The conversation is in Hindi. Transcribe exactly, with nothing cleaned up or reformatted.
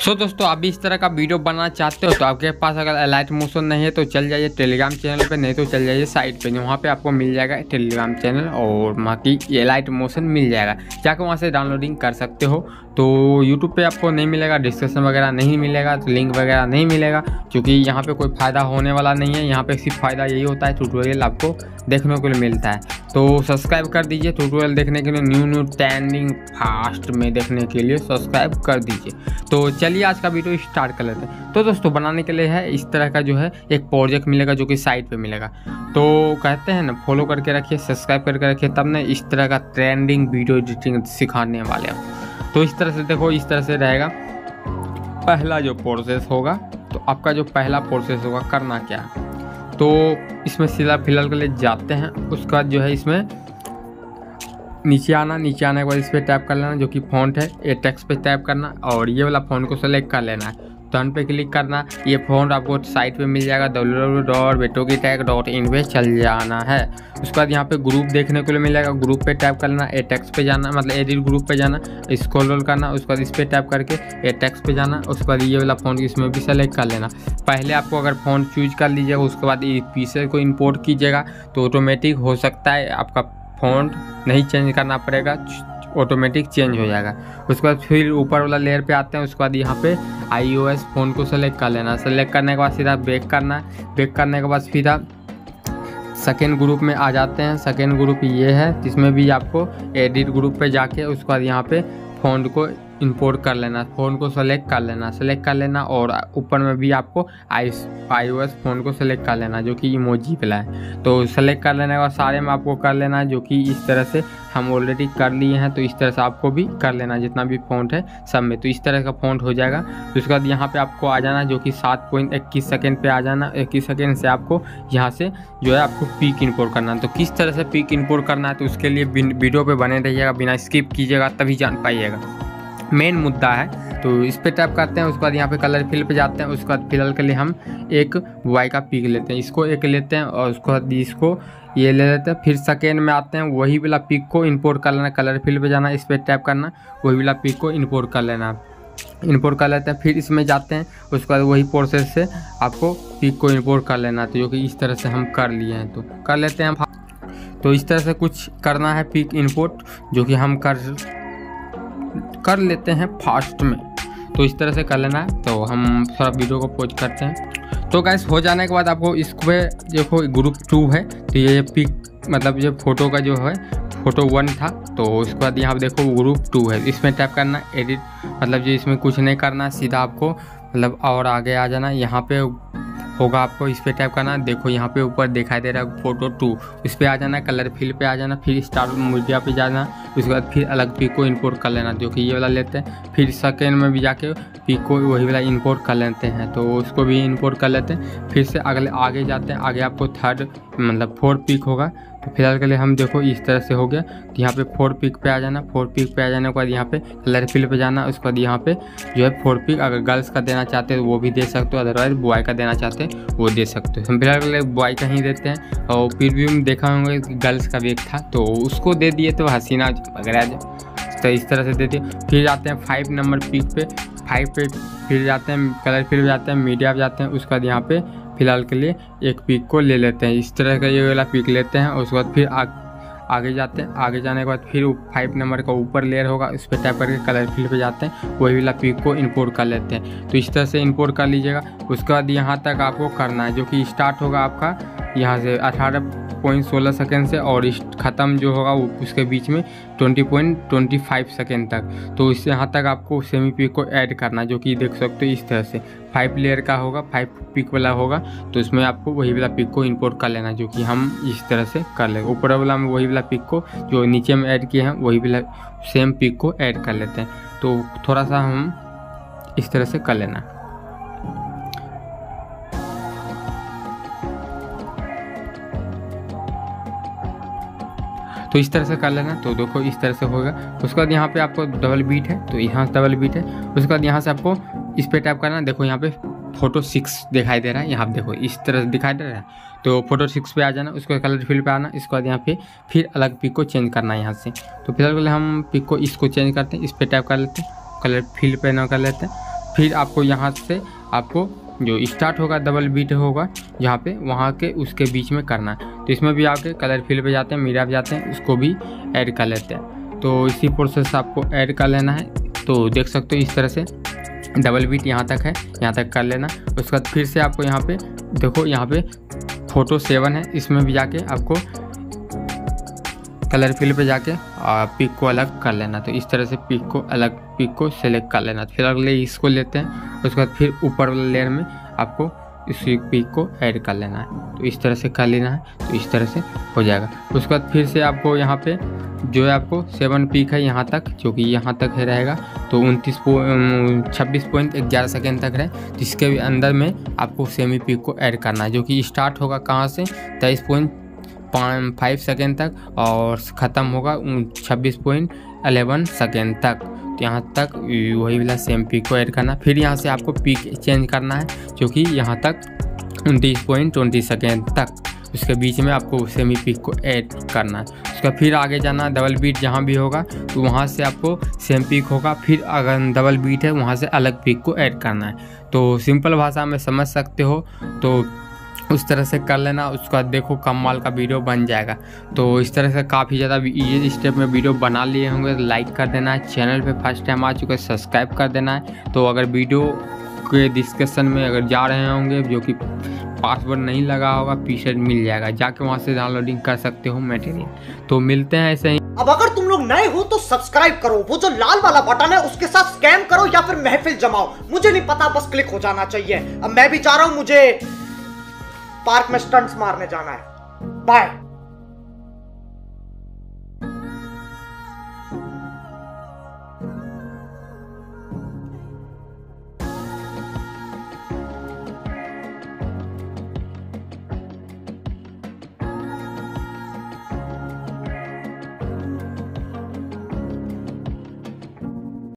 सो so, दोस्तों आप भी इस तरह का वीडियो बनाना चाहते हो तो आपके पास अगर अलाइट मोशन नहीं है तो चल जाइए टेलीग्राम चैनल पे, नहीं तो चल जाइए साइट पे, वहाँ पे आपको मिल जाएगा टेलीग्राम चैनल और वहाँ की अलाइट मोशन मिल जाएगा, जाकर वहाँ से डाउनलोडिंग कर सकते हो। तो यूट्यूब पे आपको नहीं मिलेगा, डिस्क्रिप्शन वगैरह नहीं मिलेगा, तो लिंक वगैरह नहीं मिलेगा, क्योंकि यहाँ पर कोई फ़ायदा होने वाला नहीं है। यहाँ पर सिर्फ फ़ायदा यही होता है ट्यूटोरियल आपको देखने को मिलता है। तो सब्सक्राइब कर दीजिए ट्यूटोरियल देखने के लिए, न्यू न्यू ट्रेंडिंग फास्ट में देखने के लिए सब्सक्राइब कर दीजिए। तो चलिए आज का वीडियो स्टार्ट कर लेते हैं। तो दोस्तों बनाने के लिए है इस तरह का जो है एक प्रोजेक्ट मिलेगा जो कि साइट पे मिलेगा। तो कहते हैं ना फॉलो करके रखिए, सब्सक्राइब करके रखिए, तब ना इस तरह का ट्रेंडिंग वीडियो एडिटिंग सिखाने वाले हैं। तो इस तरह से देखो, इस तरह से रहेगा पहला जो प्रोसेस होगा। तो आपका जो पहला प्रोसेस होगा करना क्या है, तो इसमें सिला फिलहाल के लिए जाते हैं। उसका जो है इसमें नीचे आना, नीचे आने के बाद इस पर टैप कर लेना जो कि फॉन्ट है, ये टेक्स्ट पे टैप करना और ये वाला फॉन्ट को सेलेक्ट कर लेना है, टर्न पे क्लिक करना। ये फॉन्ट आपको साइट पे मिल जाएगा W W W dot Bittu की एडिट डॉट इन पे चल जाना है। उसके बाद यहाँ पे ग्रुप देखने को मिल जाएगा, ग्रुप पे टैप करना, ए टेक्स्ट पे जाना, मतलब एडिट ग्रुप पे जाना, स्क्रॉल करना, उसके बाद इस पर टैप करके ए टेक्स्ट पे जाना। उसके बाद ये वाला फॉन्ट इसमें भी सेलेक्ट कर लेना। पहले आपको अगर फॉन्ट चूज कर लीजिएगा, उसके बाद इस फीचर को इंपोर्ट कीजिएगा तो ऑटोमेटिक हो सकता है आपका फॉन्ट नहीं चेंज करना पड़ेगा, ऑटोमेटिक चेंज हो जाएगा। उसके बाद फिर ऊपर वाला लेयर पे आते हैं। उसके बाद यहाँ पे आईओएस फोन को सेलेक्ट कर लेना, सेलेक्ट करने के बाद सीधा बैक करना है, बैक करने के बाद सीधा सेकेंड ग्रुप में आ जाते हैं। सेकेंड ग्रुप ये है, जिसमें भी आपको एडिट ग्रुप पे जाके उसके बाद यहाँ पे फोन को इंपोर्ट कर लेना, फ़ोन को सेलेक्ट कर लेना, सेलेक्ट कर लेना और ऊपर में भी आपको आई आईओएस फ़ोन को सेलेक्ट कर लेना जो कि इमोजी वाला है। तो सेलेक्ट कर लेना और सारे में आपको कर लेना, जो कि इस तरह से हम ऑलरेडी कर लिए हैं। तो इस तरह से आपको भी कर लेना जितना भी फ़ॉन्ट है सब में। तो इस तरह का फ़ॉन्ट हो जाएगा। तो उसके बाद यहाँ पर आपको आ जाना जो कि सात पॉइंट इक्कीस सेकेंड पर आ जाना। इक्कीस सेकेंड से आपको यहाँ से जो है आपको पिक इंपोर्ट करना है। तो किस तरह से पिक इंपोर्ट करना है तो उसके लिए वीडियो पर बने रहिएगा, बिना स्किप कीजिएगा, तभी जान पाइएगा मेन मुद्दा है। तो इस पे टैप करते हैं, उसके बाद यहाँ पे कलर फिल पे जाते हैं। उसके बाद फिलहाल के लिए हम एक वाई का पिक लेते हैं, इसको एक लेते हैं और उसके बाद इसको ये ले लेते हैं। फिर सेकेंड में आते हैं, वही वाला पिक को इंपोर्ट कर लेना, कलर फिल पे जाना, इस पे टैप करना, वही वाला पिक को इंपोर्ट कर लेना, इंपोर्ट कर लेते हैं। फिर इसमें जाते हैं, उसके बाद वही प्रोसेस से आपको पिक को इंपोर्ट कर लेना। तो जो कि इस तरह से हम कर लिए हैं, तो कर लेते हैं। तो इस तरह से कुछ करना है पिक इंपोर्ट, जो कि हम कर कर लेते हैं फास्ट में। तो इस तरह से कर लेना है। तो हम थोड़ा वीडियो को पॉज करते हैं। तो गाइस हो जाने के बाद आपको इसको देखो ग्रुप टू है, तो ये पिक मतलब ये फ़ोटो का जो है फ़ोटो वन था। तो उसके बाद यहाँ पे देखो ग्रुप टू है, इसमें टैप करना एडिट, मतलब जो इसमें कुछ नहीं करना, सीधा आपको मतलब और आगे आ जाना। यहाँ पे होगा आपको इस पर टैप करना, देखो यहाँ पे ऊपर दिखाई दे रहा है फोटो टू, इस पर आ जाना, कलर फिल पे आ जाना, फिर स्टार्ट मीडिया पे जाना। उसके बाद फिर अलग पिक को इंपोर्ट कर लेना, जो कि ये वाला लेते हैं। फिर सेकेंड में भी जाके पिक को वही वाला इंपोर्ट कर लेते हैं, तो उसको भी इंपोर्ट कर लेते हैं। फिर से अगले आगे जाते हैं, आगे आपको थर्ड मतलब फोर्थ पिक होगा। तो फिलहाल के लिए हम देखो इस तरह से हो गया। तो यहाँ पे फोर पिक पे आ जाना, फोर पिक पे आ जाने के बाद यहाँ पे कलर फिल पे जाना। उसके बाद यहाँ पे जो है फोर पिक अगर गर्ल्स का देना चाहते हो वो भी दे सकते हो, अदरवाइज बॉय का देना चाहते हो वो दे सकते हो। हम फिलहाल के लिए बॉय का ही देते हैं। और प्रीव्यू में देखा होंगे गर्ल्स का भी एक था, तो उसको दे दिए तो हसीना वगैरह, तो इस तरह से दे दिए। फिर जाते हैं फाइव नंबर पिक पे, फाइव पे फिर जाते हैं कलर फिल जाते हैं, मीडिया पे जाते हैं। उसके बाद यहाँ पे फिलहाल के लिए एक पिक को ले लेते हैं, इस तरह का ये वाला पिक लेते हैं। उसके बाद फिर आग, आगे जाते हैं, आगे जाने के बाद फिर फाइव नंबर का ऊपर लेयर होगा, उस पर टैप करके कलर फील्ड पे जाते हैं, वही वाला पिक को इंपोर्ट कर लेते हैं। तो इस तरह से इंपोर्ट कर लीजिएगा। उसके बाद यहाँ तक आपको करना है, जो कि स्टार्ट होगा आपका यहाँ से अठारह पॉइंट सोलह सेकेंड से और इस ख़त्म जो होगा वो उसके बीच में twenty point twenty five second तक। तो इससे यहाँ तक आपको सेमी पिक को ऐड करना, जो कि देख सकते हो इस तरह से फाइव लेयर का होगा, फाइव पिक वाला होगा। तो इसमें आपको वही वाला पिक को इंपोर्ट कर लेना, जो कि हम इस तरह से कर लेंगे। ऊपर वाला में वही वाला पिक को जो नीचे में ऐड किए हैं वही वाला सेम पिक को ऐड कर लेते हैं। तो थोड़ा सा हम इस तरह से कर लेना। तो इस तरह से कर लेना। तो देखो इस तरह से होगा। उसके बाद यहाँ पे आपको डबल बीट है, तो यहाँ से डबल बीट है। उसके बाद यहाँ से आपको इस पे टैप करना। देखो यहाँ पे फोटो सिक्स दिखाई दे रहा है, यहाँ पे देखो इस तरह से दिखाई दे रहा है। तो फोटो सिक्स पे आ जाना, उसको कलर फील्ड पे आना। इसके बाद यहाँ पे फिर अलग पिक को चेंज करना है यहाँ से। तो फिलहाल हम पिक को इसको चेंज करते हैं, इस पर टैप कर लेते हैं, कलर फील्ड पे ना कर लेते हैं। फिर आपको यहाँ से आपको जो स्टार्ट होगा डबल बीट होगा यहाँ पे, वहाँ के उसके बीच में करना है। तो इसमें भी आपके कलर फील्ड पे जाते हैं, मीडिया पे जाते हैं, उसको भी ऐड कर लेते हैं। तो इसी प्रोसेस आपको ऐड कर लेना है। तो देख सकते हो इस तरह से डबल बीट यहाँ तक है, यहाँ तक कर लेना। उसके बाद फिर से आपको यहाँ पे देखो यहाँ पे फोटो सेवन है, इसमें भी जाके आपको कलर फील्ड पे जाके पिक को अलग कर लेना। तो इस तरह से पिक को अलग पिक को सेलेक्ट कर लेना। फिर अगले इसको लेते हैं, उसके बाद फिर ऊपर वाले लेयर में आपको इस पिक को ऐड कर लेना है। तो इस तरह से कर लेना है। तो इस तरह से हो जाएगा। उसके बाद फिर से आपको यहाँ पे जो है आपको सेवन पिक है यहाँ तक, जो कि यहाँ तक है रहेगा। तो उनतीस छब्बीस पॉइंट ग्यारह सेकेंड तक रहे, जिसके अंदर में आपको सेमी पिक को ऐड करना है, जो कि स्टार्ट होगा कहाँ से तेईस पॉइंट फाइव सेकेंड तक और ख़त्म होगा छब्बीस पॉइंट अलेवन सेकेंड तक। तो यहाँ तक वही वाला सेम पिक को ऐड करना। फिर यहाँ से आपको पिक चेंज करना है, जो कि यहाँ तक उनतीस पॉइंट ट्वेंटी सेकेंड तक, उसके बीच में आपको सेमी पिक को ऐड करना है। उसका फिर आगे जाना, डबल बीट जहाँ भी होगा तो वहाँ से आपको सेम पिक होगा। फिर अगर डबल बीट है वहाँ से अलग पिक को ऐड करना है। तो सिंपल भाषा में समझ सकते हो, तो उस तरह से कर लेना। उसका देखो कमाल का वीडियो बन जाएगा। तो इस तरह से काफ़ी ज़्यादा इजी स्टेप में वीडियो बना लिए होंगे। लाइक कर देना है, चैनल पे फर्स्ट टाइम आ चुके सब्सक्राइब कर देना है। तो अगर वीडियो के डिस्क्रिप्शन में अगर जा रहे होंगे, जो कि पासवर्ड नहीं लगा होगा, पीछे मिल जाएगा, जाके वहाँ से डाउनलोडिंग कर सकते हो मटेरियल। तो मिलते हैं ऐसे ही। अब अगर तुम लोग नए हो तो सब्सक्राइब करो, वो जो लाल वाला बटन है उसके साथ स्कैम करो या फिर महफिल जमाओ, मुझे नहीं पता, बस क्लिक हो जाना चाहिए। अब मैं भी जा रहा हूँ, मुझे पार्क में स्टंट्स मारने जाना है। बाय।